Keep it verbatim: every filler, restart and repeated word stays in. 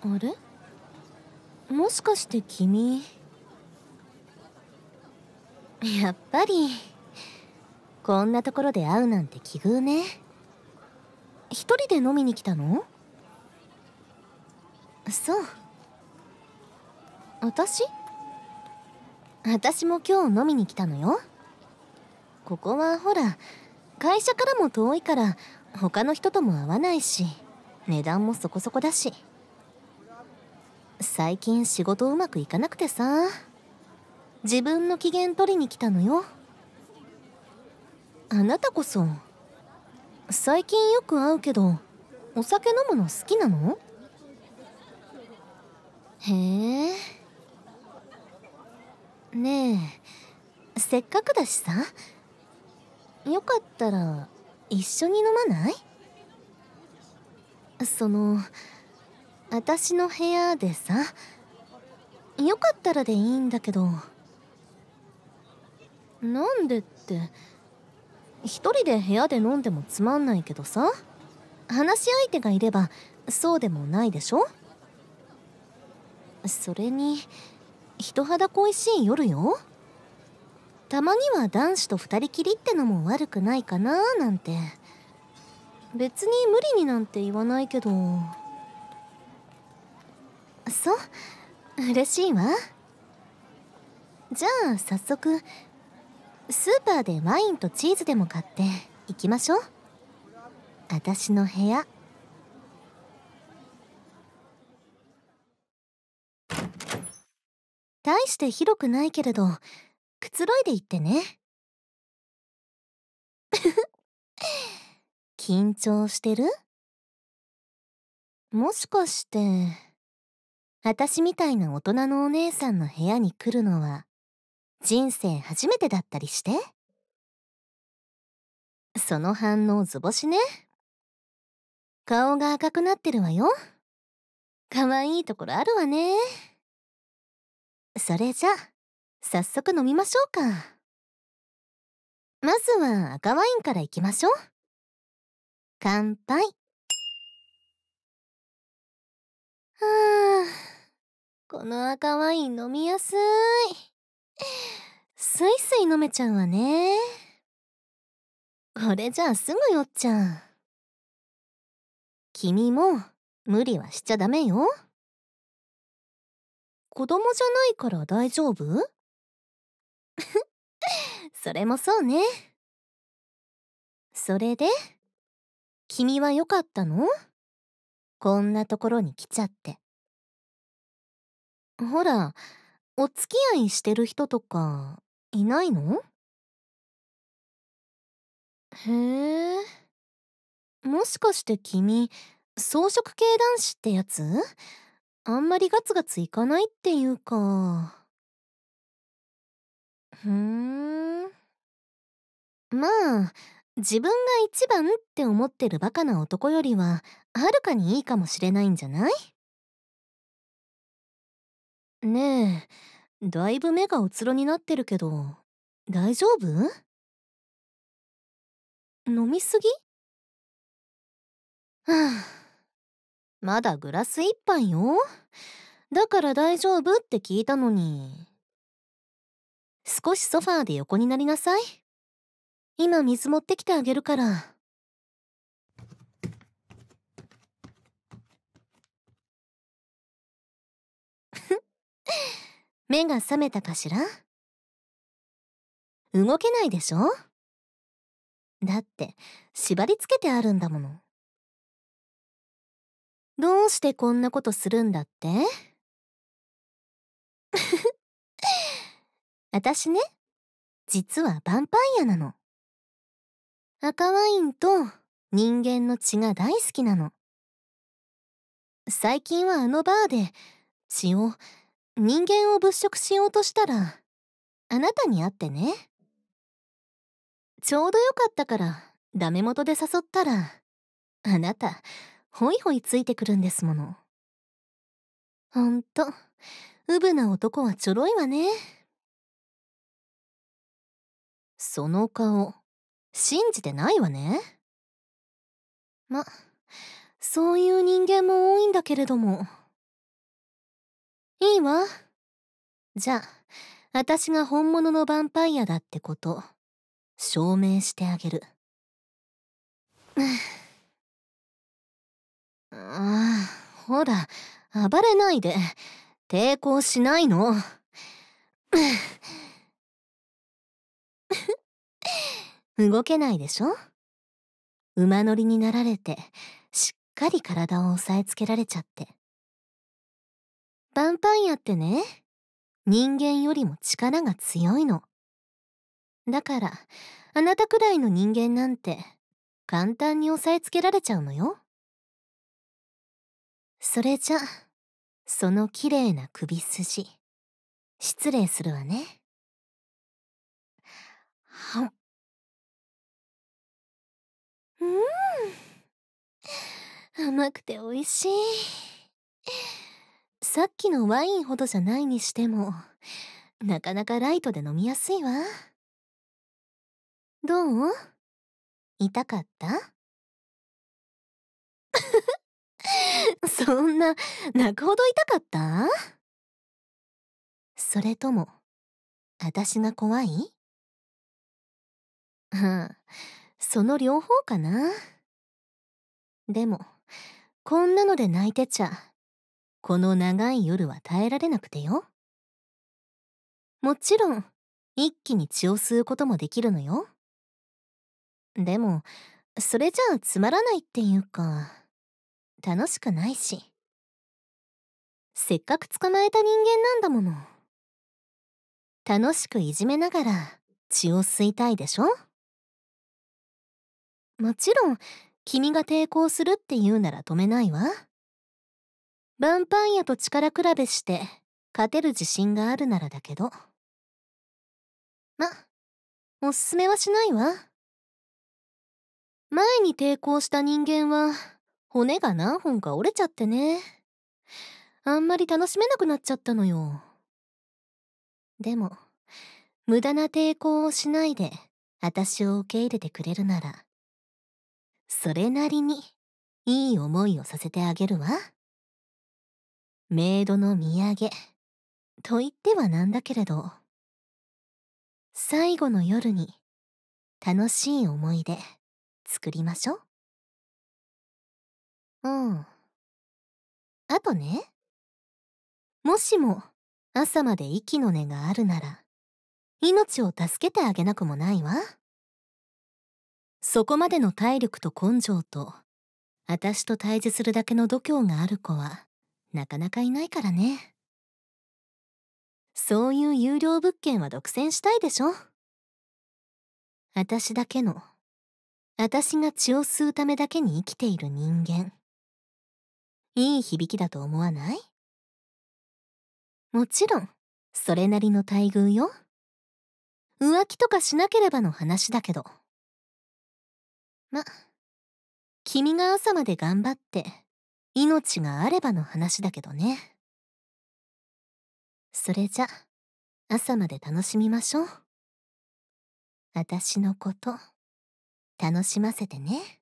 あれ？もしかして君。やっぱりこんなところで会うなんて奇遇ね。一人で飲みに来たの？そう。私？私も今日飲みに来たのよ。ここはほら会社からも遠いから他の人とも会わないし、値段もそこそこだし。最近仕事うまくいかなくてさ、自分の機嫌取りに来たのよ。あなたこそ最近よく会うけどお酒飲むの好きなの？へえ。ねえ、せっかくだしさ、よかったら一緒に飲まない？その私の部屋でさ、よかったらでいいんだけど。なんでって、一人で部屋で飲んでもつまんないけどさ、話し相手がいればそうでもないでしょ。それに人肌恋しい夜よ。たまには男子と二人きりってのも悪くないかなーなんて。別に無理になんて言わないけど。そう、嬉しいわ。じゃあ早速スーパーでワインとチーズでも買って行きましょう。私の部屋。大して広くないけれどくつろいでいってね。緊張してる？もしかして私みたいな大人のお姉さんの部屋に来るのは人生初めてだったりして？その反応図星ね。顔が赤くなってるわよ。可愛いところあるわね。それじゃあ早速飲みましょうか。まずは赤ワインからいきましょう。乾杯。はあ、この赤ワイン飲みやすい。すいすい飲めちゃうわね。これじゃあすぐ酔っちゃう。君も無理はしちゃダメよ。子供じゃないから大丈夫？それもそうね。それで君は良かったの？こんなところに来ちゃって。ほら、お付き合いしてる人とかいないの？へえ。もしかして君、草食系男子ってやつ？あんまりガツガツいかないっていうか。ふーん。まあ自分が一番って思ってるバカな男よりははるかにいいかもしれないんじゃない？ねえ、だいぶ目がうつろになってるけど大丈夫？飲みすぎ？はあ、まだグラス一杯よ。だから大丈夫って聞いたのに。少しソファーで横になりなさい。今水持ってきてあげるから。目が覚めたかしら？動けないでしょ？だって縛り付けてあるんだもの。どうしてこんなことするんだって？私ね、実はヴァンパイアなの。赤ワインと人間の血が大好きなの。最近はあのバーで血を、人間を物色しようとしたらあなたに会ってね。ちょうどよかったからダメ元で誘ったらあなたホイホイついてくるんですもの。ほんと、うぶな男はちょろいわね。その顔、信じてないわね。ま、そういう人間も多いんだけれども、いいわ。じゃあ私が本物のヴァンパイアだってこと証明してあげる。ああ、ほら暴れないで。抵抗しないの。動けないでしょ。馬乗りになられてしっかり体を押さえつけられちゃって。ヴァンパイアってね、人間よりも力が強いの。だからあなたくらいの人間なんて簡単に押さえつけられちゃうのよ。それじゃその綺麗な首筋失礼するわね。はっ。うん、甘くておいしい。さっきのワインほどじゃないにしてもなかなかライトで飲みやすいわ。どう？痛かった？そんな泣くほど痛かった？それとも私が怖い？はあ、その両方かな。でもこんなので泣いてちゃこの長い夜は耐えられなくてよ。もちろん一気に血を吸うこともできるのよ。でもそれじゃあつまらないっていうか楽しくないし、せっかく捕まえた人間なんだもの。楽しくいじめながら血を吸いたいでしょ。もちろん君が抵抗するって言うなら止めないわ。ヴァンパイアと力比べして勝てる自信があるならだけど。ま、おすすめはしないわ。前に抵抗した人間は骨が何本か折れちゃってね、あんまり楽しめなくなっちゃったのよ。でも無駄な抵抗をしないで私を受け入れてくれるならそれなりにいい思いをさせてあげるわ。メイドの土産と言ってはなんだけれど、最後の夜に楽しい思い出作りましょう。うん。あとね、もしも朝まで息の根があるなら命を助けてあげなくもないわ。そこまでの体力と根性と私と対峙するだけの度胸がある子はなかなかいないからね。そういう優良物件は独占したいでしょ。私だけの、私が血を吸うためだけに生きている人間、いい響きだと思わない？もちろんそれなりの待遇よ。浮気とかしなければの話だけど。ま、君が朝まで頑張って命があればの話だけどね。それじゃ朝まで楽しみましょう。私のこと楽しませてね。